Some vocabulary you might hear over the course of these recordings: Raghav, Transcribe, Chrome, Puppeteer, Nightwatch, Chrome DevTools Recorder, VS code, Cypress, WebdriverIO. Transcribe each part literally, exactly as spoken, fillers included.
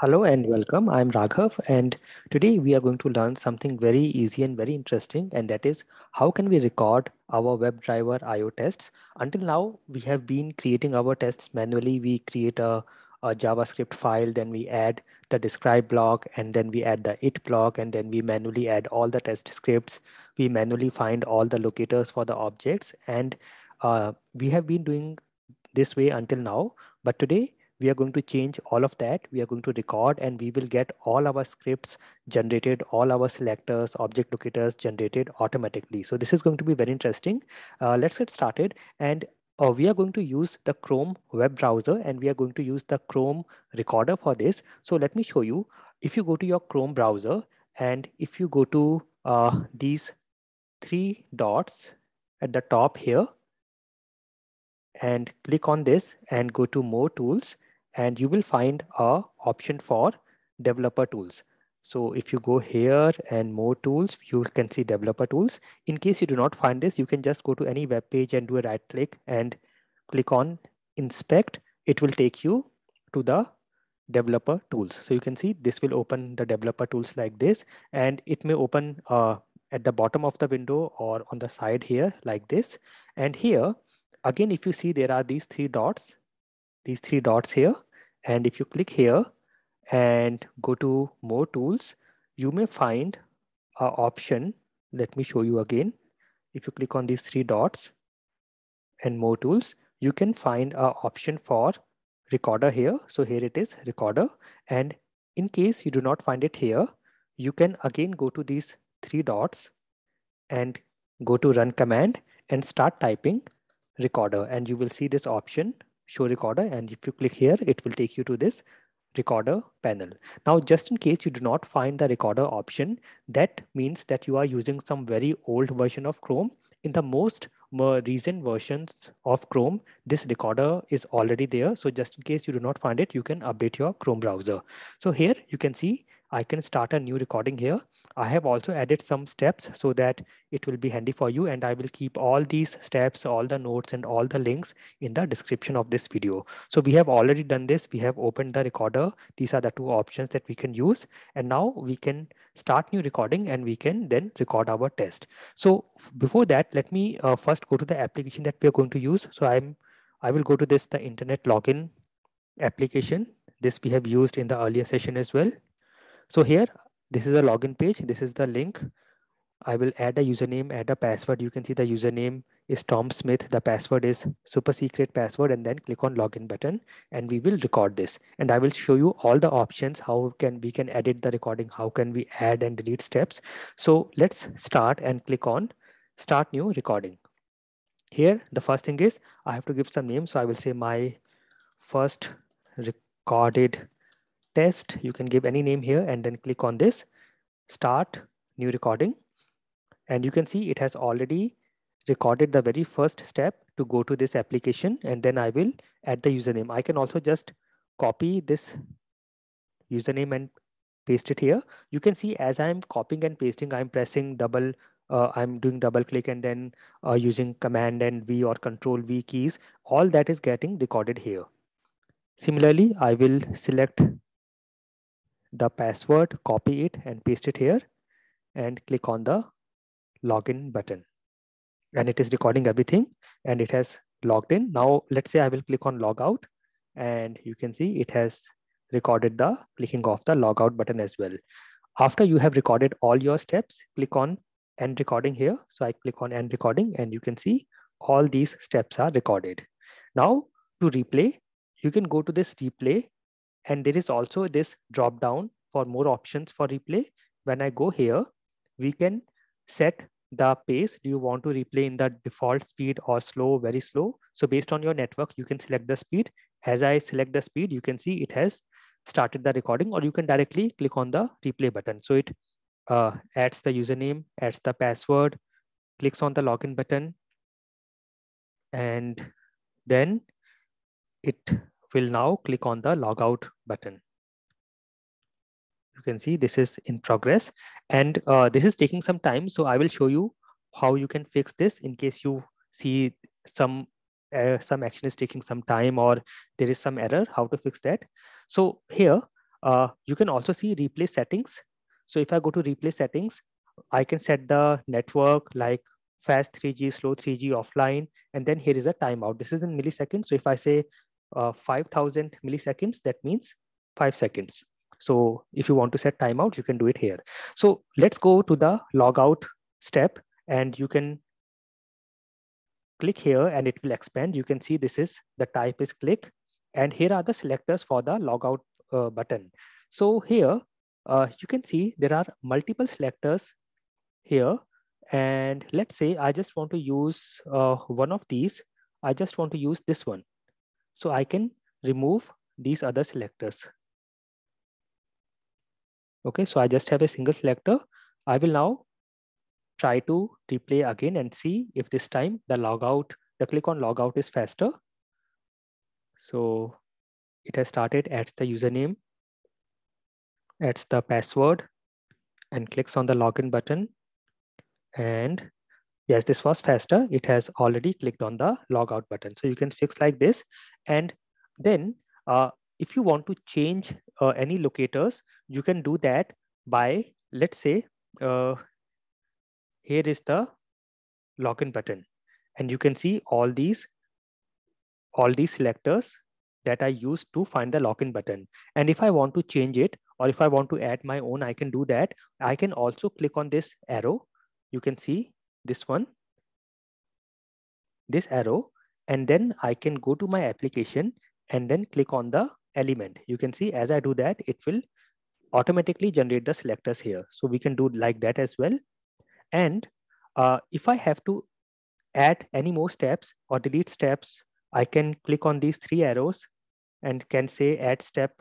Hello and welcome. I'm Raghav, and today we are going to learn something very easy and very interesting, and that is how can we record our WebdriverIO tests. Until now, we have been creating our tests manually. We create a, a JavaScript file, then we add the describe block, and then we add the it block, and then we manually add all the test scripts. We manually find all the locators for the objects, and uh, we have been doing this way until now, but today, we are going to change all of that. We are going to record, and we will get all our scripts generated, all our selectors, object locators generated automatically. So this is going to be very interesting. Uh, let's get started. And uh, we are going to use the Chrome web browser, and we are going to use the Chrome recorder for this. So let me show you. If you go to your Chrome browser, and if you go to uh, these three dots at the top here, and click on this and go to more tools, and you will find a option for developer tools. So if you go here and more tools, you can see developer tools. In case you do not find this, you can just go to any web page and do a right click and click on inspect. It will take you to the developer tools. So you can see this will open the developer tools like this, and it may open uh, at the bottom of the window or on the side here like this. And here, again, if you see, there are these three dots, these three dots here. And if you click here and go to more tools, you may find an option. Let me show you again. If you click on these three dots and more tools, you can find an option for recorder here. So here it is, recorder. And in case you do not find it here, you can again go to these three dots and go to run command and start typing recorder, and you will see this option, show recorder, and if you click here, it will take you to this recorder panel. Now, just in case you do not find the recorder option, that means that you are using some very old version of Chrome. In the most recent versions of Chrome, this recorder is already there. So just in case you do not find it, you can update your Chrome browser. So here you can see I can start a new recording here. I have also added some steps so that it will be handy for you, and I will keep all these steps, all the notes, and all the links in the description of this video. So we have already done this. We have opened the recorder. These are the two options that we can use, and now we can start new recording, and we can then record our test. So before that, let me uh, first go to the application that we are going to use. So I'm, I will go to this, the internet login application. This we have used in the earlier session as well. So here, this is a login page. This is the link. I will add a username, add a password. You can see the username is Tom Smith. The password is super secret password, and then click on login button, and we will record this. And I will show you all the options. How can we can edit the recording? How can we add and delete steps? So let's start and click on start new recording. Here, the first thing is I have to give some name. So I will say my first recorded test. You can give any name here, and then click on this start new recording, and you can see it has already recorded the very first step to go to this application, and then I will add the username. I can also just copy this username and paste it here. You can see as I'm copying and pasting, I'm pressing double Uh, I'm doing double click and then uh, using command and V or control V keys. All that is getting recorded here. Similarly, I will select the password, copy it and paste it here, and click on the login button. And it is recording everything, and it has logged in. Now, let's say I will click on log out, and you can see it has recorded the clicking of the log out button as well. After you have recorded all your steps, click on end recording here. So I click on end recording, and you can see all these steps are recorded. Now to replay, you can go to this replay, and there is also this drop down for more options for replay. When I go here, we can set the pace. Do you want to replay in the default speed or slow, very slow? So based on your network, you can select the speed. As I select the speed, you can see it has started the recording, or you can directly click on the replay button. So it Uh, adds the username, adds the password, clicks on the login button, and then it will now click on the logout button. You can see this is in progress, and uh, this is taking some time. So I will show you how you can fix this in case you see some uh, some action is taking some time or there is some error, how to fix that. So here Uh, you can also see replace settings. So if I go to replace settings, I can set the network like fast three G, slow three G, offline, and then here is a timeout. This is in milliseconds. So if I say uh, five thousand milliseconds, that means five seconds. So if you want to set timeout, you can do it here. So let's go to the logout step, and you can click here and it will expand. You can see this is the type is click, and here are the selectors for the logout uh, button. So here uh, you can see there are multiple selectors here. And let's say I just want to use uh, one of these. I just want to use this one. So I can remove these other selectors. Okay, so I just have a single selector. I will now try to replay again and see if this time the logout, the click on logout is faster. So it has started, adds the username, adds the password, and clicks on the login button. And yes, this was faster. It has already clicked on the logout button. So you can fix like this. And then uh, if you want to change uh, any locators, you can do that by, let's say, uh, here is the login button. And you can see all these, all these selectors that I used to find the login button. And if I want to change it, or if I want to add my own, I can do that. I can also click on this arrow. You can see this one, this arrow, and then I can go to my application and then click on the element. You can see as I do that, it will automatically generate the selectors here. So we can do like that as well. And uh, if I have to add any more steps or delete steps, I can click on these three arrows and can say add step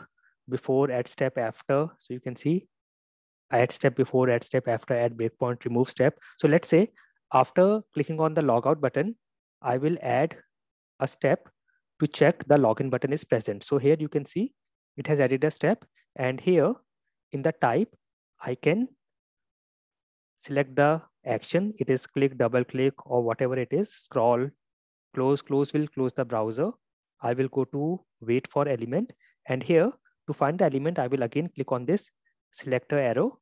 before, add step after. So you can see add step before, add step after, add breakpoint, remove step. So let's say after clicking on the logout button, I will add a step to check the login button is present. So here you can see it has added a step, and here in the type, I can select the action. It is click, double click, or whatever it is, scroll, close, close will close the browser. I will go to wait for element, and here to find the element, I will again click on this selector arrow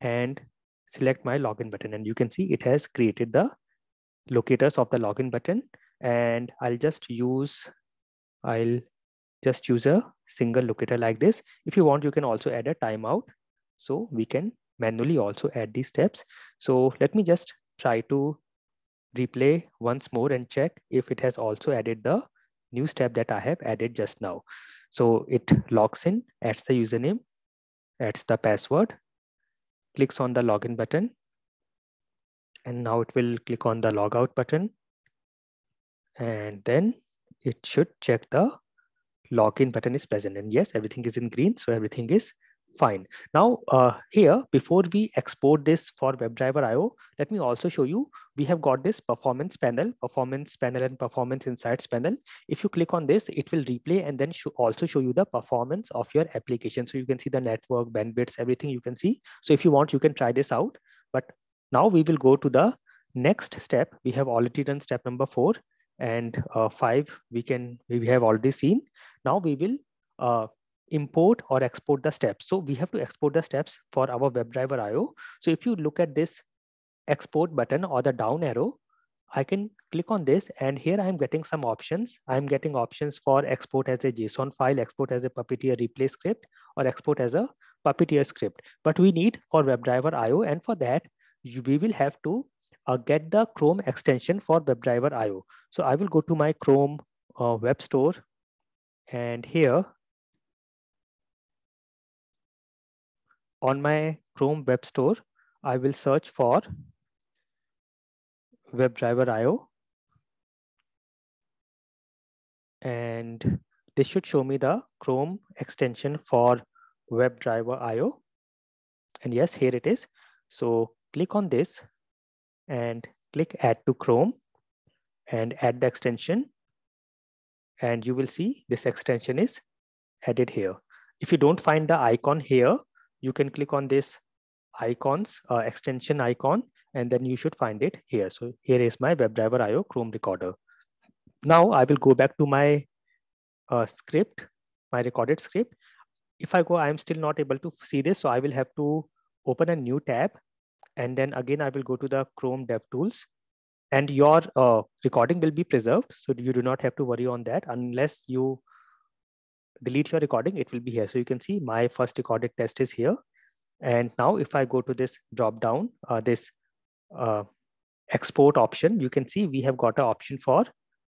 and select my login button, and you can see it has created the locators of the login button. And I'll just use I'll just use a single locator like this. If you want, you can also add a timeout, so we can manually also add these steps. So let me just try to replay once more and check if it has also added the new step that I have added just now. So it logs in, adds the username, adds the password, clicks on the login button, and now it will click on the logout button, and then it should check the login button is present, and yes, everything is in green, so everything is fine. Now uh, here, before we export this for WebDriver I O, let me also show you, we have got this performance panel, performance panel and performance insights panel. If you click on this, it will replay and then show, also show you the performance of your application. So you can see the network, bandwidths, everything you can see. So if you want, you can try this out. But now we will go to the next step. We have already done step number four and uh, five. We can, we have already seen. Now we will uh, import or export the steps. So we have to export the steps for our WebDriver I O. So if you look at this export button or the down arrow, I can click on this, and here I'm getting some options. I'm getting options for export as a JSON file, export as a Puppeteer replay script, or export as a Puppeteer script. But we need for WebDriver I O, and for that, we will have to uh, get the Chrome extension for WebDriver I O. So I will go to my Chrome uh, web store, and here, on my Chrome web store, I will search for WebDriver I O. And this should show me the Chrome extension for WebDriver I O. And yes, here it is. So click on this and click add to Chrome and add the extension. And you will see this extension is added here. If you don't find the icon here, you can click on this icons, uh, extension icon, and then you should find it here. So here is my WebDriver I O Chrome recorder. Now I will go back to my uh, script, my recorded script. if I go, I'm still not able to see this. So I will have to open a new tab. And then again, I will go to the Chrome DevTools, and your uh, recording will be preserved. So you do not have to worry on that unless you delete your recording, it will be here. So you can see my first recorded test is here. And now if I go to this drop down, uh, this uh, export option, you can see we have got an option for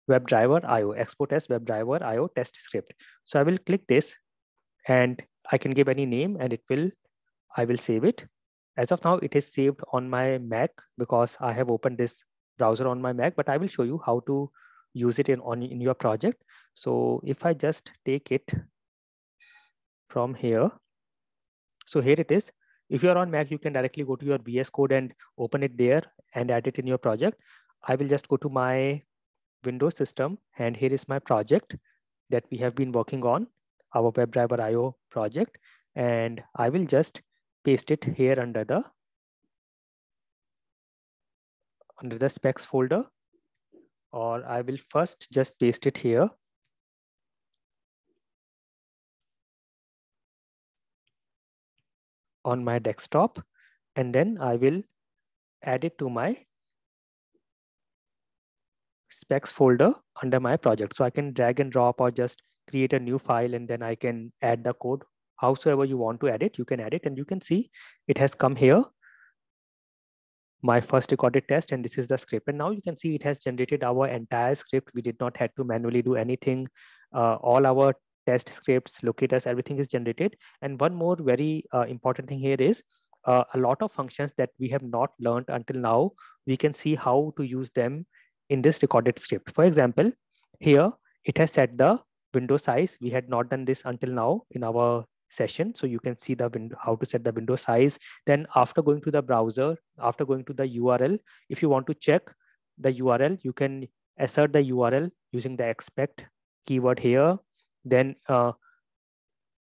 WebdriverIO, export as WebdriverIO test script. So I will click this and I can give any name and it will, I will save it. As of now, it is saved on my Mac because I have opened this browser on my Mac, but I will show you how to use it in, on, in your project. So if I just take it from here, so here it is. If you're on Mac, you can directly go to your V S Code and open it there and add it in your project. I will just go to my Windows system, and here is my project that we have been working on, our WebdriverIO project, and I will just paste it here under the under the specs folder, or I will first just paste it here. On my desktop, and then I will add it to my specs folder under my project. So I can drag and drop or just create a new file, and then I can add the code. Howsoever you want to add it, you can add it, and you can see it has come here. My first recorded test, and this is the script. And now you can see it has generated our entire script. We did not have to manually do anything. Uh, all our test scripts, locators, everything is generated. And one more very uh, important thing here is uh, a lot of functions that we have not learned until now, we can see how to use them in this recorded script. For example, here it has set the window size. We had not done this until now in our session. So you can see the window, how to set the window size. Then after going to the browser, after going to the U R L, if you want to check the U R L, you can assert the U R L using the expect keyword here. Then uh,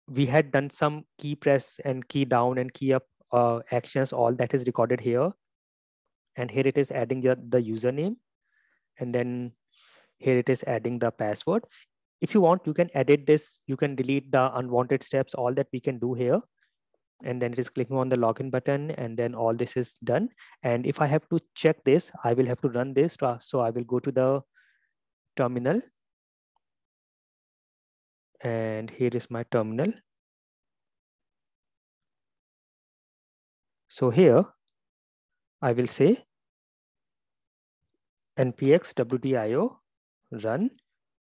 we had done some key press and key down and key up uh, actions, all that is recorded here. And here it is adding the, the username. And then here it is adding the password. If you want, you can edit this, you can delete the unwanted steps, all that we can do here. And then it is clicking on the login button, and then all this is done. And if I have to check this, I will have to run this. So I will go to the terminal. And here is my terminal. So here I will say npx wdio run.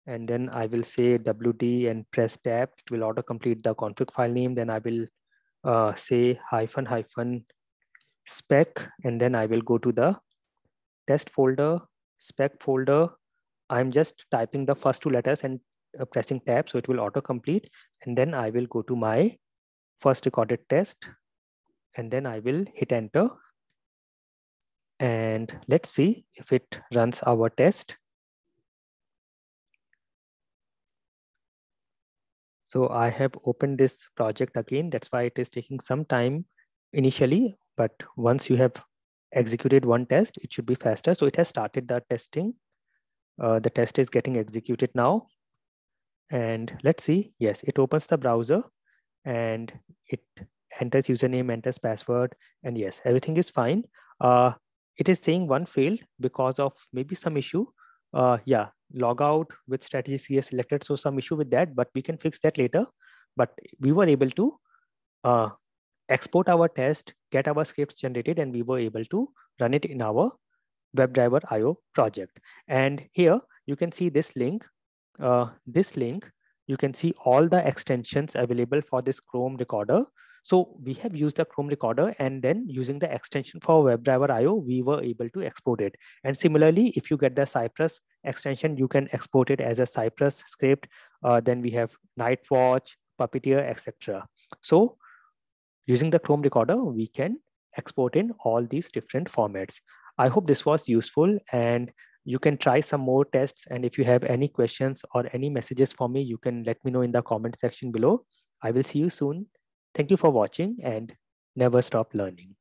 And then I will say W D and press tab. It will auto complete the config file name. Then I will uh, say hyphen hyphen spec. And then I will go to the test folder, spec folder. I'm just typing the first two letters and uh, pressing tab. So it will auto complete. And then I will go to my first recorded test. And then I will hit enter. And let's see if it runs our test. So I have opened this project again. That's why it is taking some time initially, but once you have executed one test, it should be faster. So it has started the testing. Uh, the test is getting executed now. And let's see, yes, it opens the browser and it enters username, enters password, and yes, everything is fine. Uh, it is saying one failed because of maybe some issue. Uh, yeah, log out with strategy C S selected. So some issue with that, but we can fix that later. But we were able to uh, export our test, get our scripts generated, and we were able to run it in our WebdriverIO project. And here you can see this link, uh, this link, you can see all the extensions available for this Chrome recorder. So we have used the Chrome recorder, and then using the extension for WebdriverIO, we were able to export it. And similarly, if you get the Cypress extension, you can export it as a Cypress script. Uh, then we have Nightwatch, Puppeteer, et cetera. So using the Chrome recorder, we can export in all these different formats. I hope this was useful, and you can try some more tests. And if you have any questions or any messages for me, you can let me know in the comment section below. I will see you soon. Thank you for watching, and never stop learning.